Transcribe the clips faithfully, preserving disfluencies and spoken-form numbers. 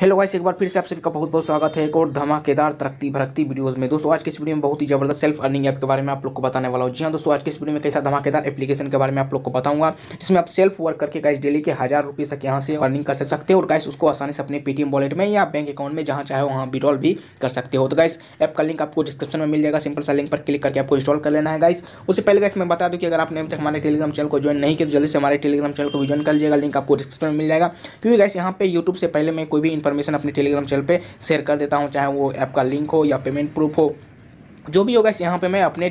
Hello guys, एक बार फिर से आप सभी का बहुत बहुत स्वागत है एक और धमाकेदार तरक्की भरकती वीडियोस में। दोस्तों आज के इस वीडियो में बहुत ही जबरदस्त सेल्फ अर्निंग ऐप के बारे में आप लोग को बताने वाला हूँ। जी हाँ दोस्तों, आज के इस वीडियो में कैसा धमाकेदार एप्लीकेशन के बारे में आप लोग को बताऊंगा, जिसमें आप सेल्फ वर्क करके गाइस डेली के हज़ार रुपये तक यहाँ से अर्निंग कर सकते हो और गाइस उसको आसानी से अपने पेटीएम वॉलेट में या बैंक अकाउंट में जहाँ चाहे वहाँ विड्रॉल भी कर सकते हो। तो गाइस ऐप का लिंक आपको डिस्क्रिप्शन में मिल जाएगा, सिंपल सा लिंक पर क्लिक करके आपको इंस्टॉल कर लेना है। गाइस उससे पहले गाइस मैं बता दूँ कि अगर आपने अभी तक हमारे टेलीग्राम चैनल को ज्वाइन नहीं किया तो जल्दी से हमारे टेलीग्राम चैनल को भी ज्वाइन कर लीजिएगा, लिंक आपको डिस्क्रिप्शन में मिल जाएगा। क्योंकि गाइस यहाँ पे यूट्यूब से पहले मैं कोई भी इन्फॉर्मेशन अपने टेलीग्राम चैनल पे शेयर कर देता हूँ, चाहे वो ऐप का लिंक हो या पेमेंट प्रूफ हो, जो भी होगा यहाँ पे मैं अपने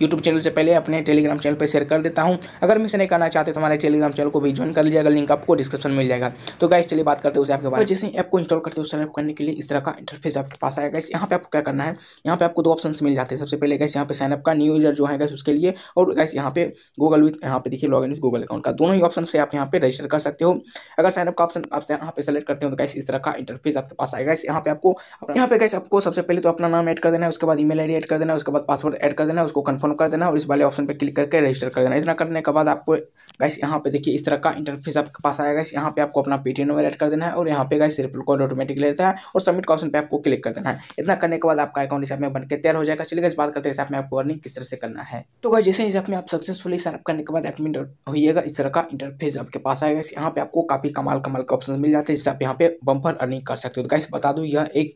यूट्यूब चैनल से पहले अपने टेलीग्राम चैनल पे शेयर कर देता हूँ। अगर मिस नहीं करना चाहते तो हमारे टेलीग्राम चैनल को भी ज्वाइन कर लीजिएगा, लिंक आपको डिस्क्रिप्शन मिल जाएगा। तो गाइस चलिए बात करते हैं उस ऐप के बारे में। जैसे ऐप को इंस्टॉल करते हो, उस ऐप करने के लिए इस तरह का इंटरफेस आपके पास आएगा। यहाँ पे आपको क्या करना है, यहाँ पे आपको दो ऑप्शन मिल जाते हैं। सबसे पहले गाइस यहाँ पे साइनअप का न्यू यूजर जो है गाइस उसके लिए, और गाइस यहाँ पे गूगल विथ यहाँ पे देखिए log in with Google account का, दोनों ही ऑप्शन से आप यहाँ पे रजिस्टर कर सकते हो। अगर साइनअप का ऑप्शन आप यहाँ पे सेलेक्ट करते हो तो गाइस इस तरह का इंटरफेस आपके पास आएगा। यहाँ पे आपको यहाँ पे गाइस आपको सबसे पहले तो अपना नाम ऐड कर देना है, उसके बाद ईमेल आईडी कर देना है, उसके बाद पासवर्ड ऐड कर देना है, उसको कंफर्म कर देना और इस वाले ऑप्शन पे क्लिक करके रजिस्टर कर देना। इतना करने के बाद आपको गाइस यहाँ पे देखिए इस तरह का इंटरफेस आपके पास आएगा। यहाँ पे आपको अपना पेटीएम नंबर ऐड कर देना है और यहाँ पे गाइस रिप्लाई कोड ऑटोमेटिक लेता है और सबमिट का ऑप्शन पे आपको क्लिक कर देना है। इतना करने के बाद आपका अकाउंट इस ऐप में बनकर तैयार हो जाएगा। चलिए गाइस बात करते हैं इस ऐप में आपको अर्निंग किस तरह से करना है। तो गाइस जैसे इस ऐप में आप सक्सेसफुली साइनअप करने के बाद ऐप में होइएगा, इस तरह का इंटरफेस आपके पास आएगा। यहाँ पे आपको काफी कमाल कमाल के ऑप्शन मिल जाते हैं, जिससे आप यहाँ पे बम्पर अर्निंग कर सकते हो। गाइस बता दूं यह एक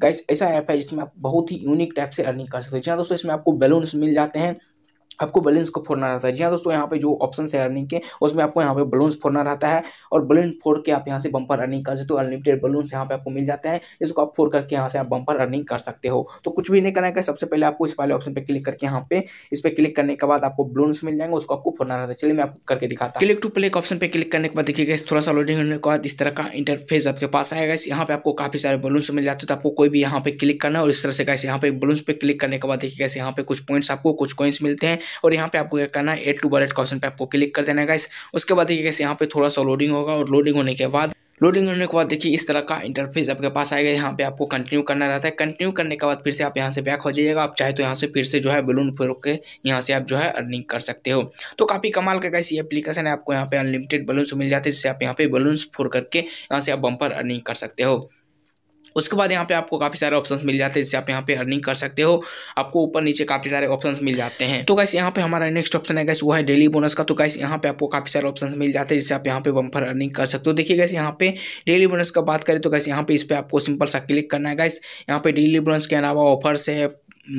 गाइस ऐसा ऐप है जिसमें आप बहुत ही यूनिक टाइप से अर्निंग कर सकते हो। जी हाँ दोस्तों, इसमें आपको बैलून्स मिल जाते हैं, आपको बैलेंस को फोड़ना रहता है। जी हाँ दोस्तों, यहाँ पे जो ऑप्शन है अर्निंग के उसमें आपको यहाँ पे बलून्स फोड़ना रहता है और बलून फोड़ के आप यहाँ से बम्पर अर्निंग कर सकते हो। अनलिमिटेड बलून्स यहाँ पे आपको मिल जाते हैं, जिसको आप फोड़ करके यहाँ से आप बम्पर अर्निंग कर सकते हो। तो कुछ भी नहीं करना है, सबसे पहले आपको इस वाले ऑप्शन पर क्लिक करके यहाँ पे इस पर क्लिक करने के बाद आपको बलून्स मिल जाएंगे, उसको आपको फोड़ना रहता है। चलिए मैं आपको करके दिखाता हूँ। क्लिक टू प्ले ऑप्शन पर क्लिक करने के बाद देखिएगा थोड़ा सा लोडिंग होने के बाद इस तरह का इंटरफेस आपके पास आएगा। यहाँ पे आपको काफी सारे बलून्स मिल जाते हैं, तो आपको कोई भी यहाँ पे क्लिक करना है और इस तरह से कैसे यहाँ पे बलून्स पे क्लिक करने के बाद देखिएगा यहाँ पे कुछ पॉइंट्स आपको कुछ कॉइंस मिलते हैं और यहाँ पे आपको क्या करना है, एड टू वॉलेट का ऑप्शन पे आपको क्लिक कर देना है। गाइस उसके बाद देखिए यहाँ पे थोड़ा सा लोडिंग होगा और लोडिंग होने के बाद लोडिंग होने के बाद देखिए इस तरह का इंटरफेस आपके पास आएगा। यहाँ पे आपको कंटिन्यू करना रहता है। कंटिन्यू करने के बाद फिर से आप यहाँ से बैक हो जाइएगा। आप चाहे तो यहाँ से फिर से जो है बलून फोड़ के यहाँ से आप जो है अर्निंग कर सकते हो। तो काफ़ी कमाल का गाइस ये एप्लीकेशन है। आपको यहाँ पे अनलिमिटेड बलून्स मिल जाते हैं, जिससे आप यहाँ पे बलून्स फोड़ करके यहाँ से आप बम्पर अर्निंग कर सकते हो। उसके बाद यहाँ पे आपको काफ़ी सारे ऑप्शंस मिल जाते हैं, जिससे आप यहाँ पे अर्निंग कर सकते हो। आपको ऊपर नीचे काफ़ी सारे ऑप्शंस मिल जाते हैं। तो गाइस यहाँ पे हमारा नेक्स्ट ऑप्शन है गाइस वो है डेली बोनस का। तो गाइस यहाँ पे आपको काफ़ी सारे ऑप्शंस मिल जाते हैं, जिससे आप यहाँ पे बम्पर अर्निंग कर सकते हो। देखिए गाइस यहाँ पे डेली बोनस का बात करें तो गाइस यहाँ पे इस पर आपको सिंपल सा क्लिक करना है। गाइस यहाँ पे डेली बोनस के अलावा ऑफर्स है,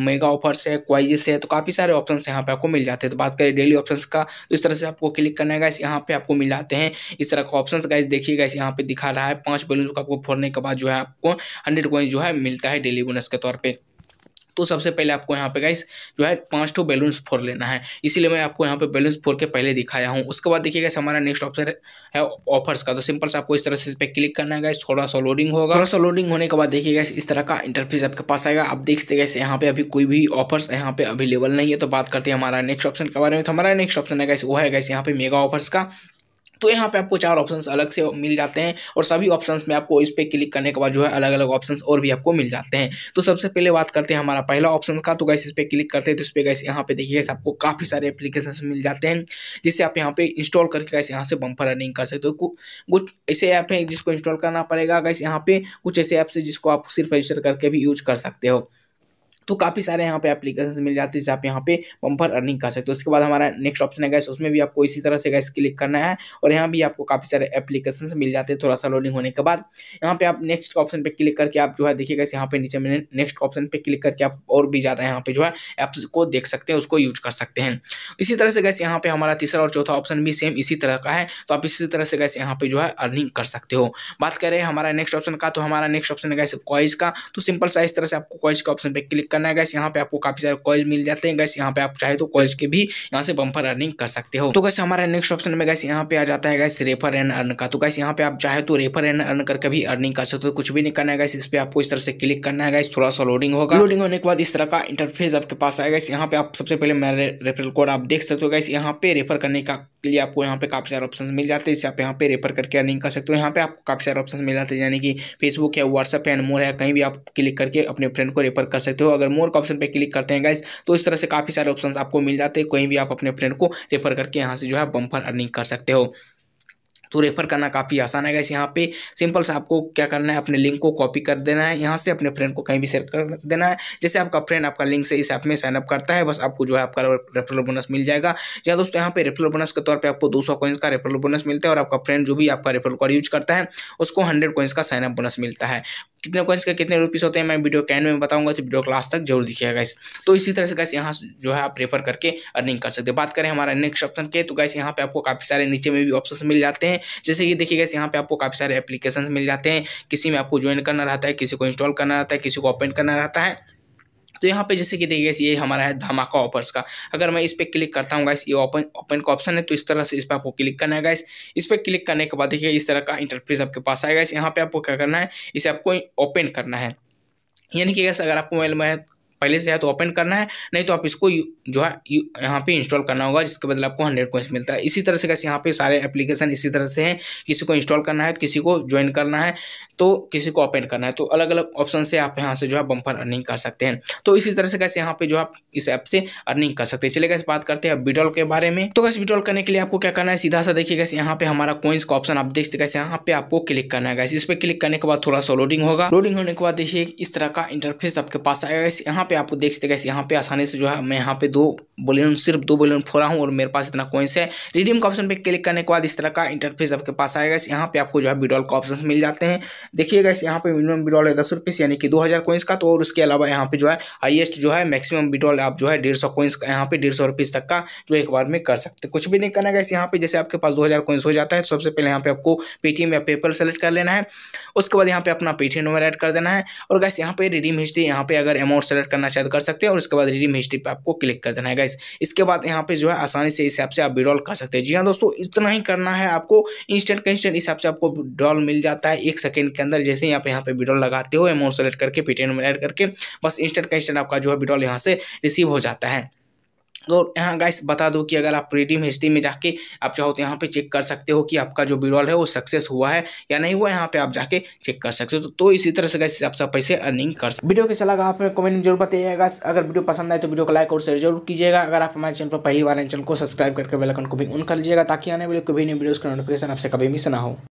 मेगा ऑफर्स है, क्वाइजेस है, तो काफ़ी सारे ऑप्शंस यहाँ पे आपको मिल जाते हैं। तो बात करें डेली ऑप्शंस का, तो इस तरह से आपको क्लिक करना है। गाइस यहाँ पे आपको मिल जाते हैं इस तरह का ऑप्शंस। गाइस देखिए गाइस यहाँ पे दिखा रहा है पांच बलून को आपको फोड़ने के बाद जो है आपको हंड्रेड कॉइन जो है मिलता है डेली बोनस के तौर पर। तो सबसे पहले आपको यहाँ पे गाइस जो है पाँच ठो बैलून्स फोड़ लेना है, इसीलिए मैं आपको यहाँ पे बैलून्स फोड़ के पहले दिखाया हूँ। उसके बाद देखिए गाइस हमारा नेक्स्ट ऑप्शन है ऑफर्स का। तो सिंपल से आपको इस तरह से इस पर क्लिक करना है। गाइस थोड़ा सा लोडिंग होगा, थोड़ा सा लोडिंग होने के बाद देखिए गाइस इस तरह का इंटरफेस आपके पास आएगा। आप देख सकते गाइस यहाँ पे अभी कोई भी ऑफर्स यहाँ पे अवेलेबल नहीं है। तो बात करते हैं हमारा नेक्स्ट ऑप्शन के बारे में। तो हमारा नेक्स्ट ऑप्शन है गाइस वो है गाइस यहाँ पे मेगा ऑफर्स का। तो यहाँ पे आपको चार ऑप्शंस अलग से मिल जाते हैं और सभी ऑप्शंस में आपको इस पर क्लिक करने के बाद जो है अलग अलग ऑप्शंस और भी आपको मिल जाते हैं। तो सबसे पहले बात करते हैं हमारा पहला ऑप्शन का। तो गाइस इस पर क्लिक करते हैं तो इस पर गाइस यहाँ पे देखिए आपको काफ़ी सारे एप्लीकेशन मिल जाते हैं, जिससे आप यहाँ पे इंस्टॉल करके गाइस यहाँ से बम्पर अर्निंग कर सकते हो। कुछ ऐसे ऐप हैं जिसको इंस्टॉल करना पड़ेगा। गाइस यहाँ पे कुछ ऐसे ऐप्स हैं जिसको आप सिर्फ रजिस्टर करके भी यूज कर सकते हो। तो काफ़ी सारे यहाँ पे एप्लीकेशन मिल जाते हैं, जिससे आप यहाँ पे बम्पर अर्निंग कर सकते हो। उसके बाद हमारा नेक्स्ट ऑप्शन है गाइस, उसमें भी आपको इसी तरह से गाइस क्लिक करना है और यहाँ भी आपको काफ़ी सारे एप्लीकेशन मिल जाते हैं। थोड़ा सा लोडिंग होने के बाद यहाँ पे आप नेक्स्ट ऑप्शन पे क्लिक करके आप जो है देखिए गाइस यहाँ पे नीचे मैंने नेक्स्ट ऑप्शन पे क्लिक करके आप और भी ज़्यादा यहाँ पे जो है ऐप्स को देख सकते हैं, उसको यूज कर सकते हैं। इसी तरह से गाइस यहाँ पे हमारा तीसरा और चौथा ऑप्शन भी सेम इसी तरह का है। तो आप इसी तरह से गाइस यहाँ पे जो है अर्निंग कर सकते हो। बात करें हमारा नेक्स्ट ऑप्शन का, तो हमारा नेक्स्ट ऑप्शन है गाइस कॉइज का। तो सिंपल सा इस तरह से आपको कॉइज का ऑप्शन पे क्लिक करना है। गाइस यहाँ पे आपको काफी सारे कॉइज मिल जाते हैं। गाइस यहाँ पे आप चाहे तो कॉइज के भी यहाँ से बम्पर अर्निंग कर सकते हो। तो गाइस हमारा नेक्स्ट ऑप्शन में गाइस यहाँ पे आ जाता है गाइस रेफर एंड अर्न का। तो गाइस यहाँ पे आप चाहे तो रेफर एंड अर्न करके भी अर्निंग कर सकते हो। कुछ भी नहीं करना है गाइस, इस पे आपको इस तरह से क्लिक करना है। गाइस थोड़ा सा लोडिंग होगा, लोडिंग होने के बाद इस तरह का इंटरफेस आपके पास आएगा। यहाँ पे आप सबसे पहले मेरा रेफरल कोड आप देख सकते हो। गाइस यहाँ पे रेफर करने का के लिए आपको यहाँ पे काफी सारे ऑप्शन मिल जाते हैं, जिससे आप यहाँ पे रेफर करके अर्निंग कर सकते हो। यहाँ पे आपको काफी सारे ऑप्शन मिल जाते हैं, यानी कि फेसबुक है, व्हाट्सएप है, मोर है, कहीं भी आप क्लिक करके अपने फ्रेंड को रेफर कर सकते हो। अगर मोर का ऑप्शन पे क्लिक करते हैं गाइस तो इस तरह से काफी सारे ऑप्शंस आपको मिल जाते हैं। कहीं भी आप अपने फ्रेंड को रेफर करके यहाँ से जो है बम्पर अर्निंग कर सकते हो। तो रेफर करना काफ़ी आसान है गाइस। यहाँ पे सिंपल से आपको क्या करना है, अपने लिंक को कॉपी कर देना है यहाँ से, अपने फ्रेंड को कहीं भी शेयर कर देना है। जैसे आपका फ्रेंड आपका लिंक से इस ऐप में साइनअप करता है, बस आपको जो है आपका रेफरल बोनस मिल जाएगा। या दोस्तों यहाँ पे रेफरल बोनस के तौर पे आपको दो सौ कॉइंस का रेफरल बोनस मिलता है, और आपका फ्रेंड जो भी आपका रेफरल कोड यूज करता है उसको हंड्रेड कॉइंस का साइनअप बोनस मिलता है। कितने कॉइंस का कितने रुपीस होते हैं मैं वीडियो के एंड में बताऊंगा, तो वीडियो क्लास तक जरूर दिखिएगा गाइस। तो इसी तरह से गाइस यहाँ जो है आप रेफर करके अर्निंग कर सकते हैं। बात करें हमारा नेक्स्ट ऑप्शन के, तो गाइस यहाँ पे आपको काफ़ी सारे नीचे में भी ऑप्शन मिल जाते हैं। जैसे कि देखिए गाइस यहाँ पे आपको काफ़ी सारे एप्लीकेशन मिल जाते हैं, किसी में आपको ज्वाइन करना रहता है, किसी को इंस्टॉल करना रहता है, किसी को ओपन करना रहता है। तो यहाँ पे जैसे कि देखिए गाइस ये हमारा है धमाका ऑफर्स का। अगर मैं इस पर क्लिक करता हूँ गाइस, ये ओपन ओपन का ऑप्शन है, तो इस तरह से इस पर आपको क्लिक करना है गाइस। इस पर क्लिक करने के बाद देखिए इस तरह का इंटरफेस आपके पास आएगा। इस यहाँ पे आपको क्या करना है, इसे आपको ओपन करना है, यानी कि गाइस अगर आपको मोबाइल में पहले से है तो ओपन करना है, नहीं तो आप इसको जो है यहाँ पे इंस्टॉल करना होगा, जिसके बदले आपको हंड्रेड कॉइंस मिलता है। इसी तरह से गाइस यहाँ पे सारे एप्लीकेशन इसी तरह से हैं, किसी को इंस्टॉल करना है, किसी को ज्वाइन करना है, तो किसी को ओपन करना है। तो अलग अलग ऑप्शन से आप यहाँ से जो है बम्पर अर्निंग कर सकते हैं। तो इसी तरह से गाइस यहाँ पे जो आप इस ऐप से अर्निंग कर सकते हैं। चलिए गाइस बात करते हैं अब विड्रॉल के बारे में। तो गाइस विड्रॉल करने के लिए आपको क्या करना है, सीधा सा देखिए गाइस यहाँ पे हमारा कॉइंस का ऑप्शन आप देखते गाइस यहाँ पे आपको क्लिक करना है गाइस। इस पर क्लिक करने के बाद थोड़ा सा लोडिंग होगा। लोडिंग होने के बाद देखिए इस तरह का इंटरफेस आपके पास आएगा। यहाँ पे आपको देख सकते हैं गाइस यहाँ पे आसानी से जो है मैं यहाँ पे दो बलून सिर्फ दो बलून फोड़ा हूँ और मेरे पास इतना कॉइंस है। रिडीम का ऑप्शन पे क्लिक करने के बाद इस तरह का इंटरफेस आपके पास आएगा। इस यहाँ पे आपको जो है विड्रॉल का ऑप्शन मिल जाते हैं। देखिए गाइस यहाँ पे मिनिमम विड्रॉल है दस रुपीस यानी कि दो हज़ार कॉइंस का, तो और उसके अलावा यहाँ पे जो है हाईएस्ट जो है मैक्सिमम विड्रॉल आप जो है डेढ़ सौ कॉइंस का, यहाँ पे डेढ़ सौ रुपीस तक का जो एक बार में कर सकते। कुछ भी नहीं करना गाइस, यहाँ पे जैसे आपके पास दो हज़ार कॉइंस हो जाता है तो सबसे पहले यहाँ पे आपको पेटीएम या पेपल सेलेक्ट कर लेना है। उसके बाद यहाँ पे अपना पेटीएम नंबर ऐड कर देना है, और गाइस यहाँ पे रिडीम हिस्ट्री यहाँ पे अगर अमाउंट सेलेक्ट करना चाहे कर सकते हैं, और उसके बाद रिडीम हिस्ट्री पे आपको क्लिक कर देना है गाइस। इसके बाद यहाँ पे जो है आसानी से इस ऐप से आप विड्रॉल कर सकते हैं। जी हाँ दोस्तों, इतना ही करना है आपको, इंस्टेंट का इंस्टेंट इस ऐप से आपको विड्रॉल मिल जाता है एक सेकंड के अंदर। जैसे ही आप यहाँ पे विड्रॉल लगाते हो अमाउंट सेलेक्ट करके पेटीएम में ऐड करके, बस इंस्टेंट का इंस्टेंट आपका जो है विड्रॉल यहाँ से रिसीव हो जाता है। और यहाँ गाइस बता दो कि अगर आप रिडीम हिस्ट्री में जाके आप चाहो तो यहाँ पे चेक कर सकते हो कि आपका जो विड्रॉल है वो सक्सेस हुआ है या नहीं हुआ, यहाँ पे आप जाके चेक कर सकते हो। तो, तो इसी तरह से गाइस आप सब पैसे अर्निंग कर सकते। वीडियो कैसा लगा आप कमेंट में जरूर बताइएगा। अगर वीडियो पसंद आए तो वीडियो को लाइक और शेयर जरूर कीजिएगा। अगर आप हमारे चैनल पर पहली बार चैनल को सब्सक्राइब करके बेल आइकन को भी ऑन कर लीजिएगा, ताकि आने वाले कोई भी नई वीडियोज़ का नोटिफिकेशन आपसे कभी मिस ना हो।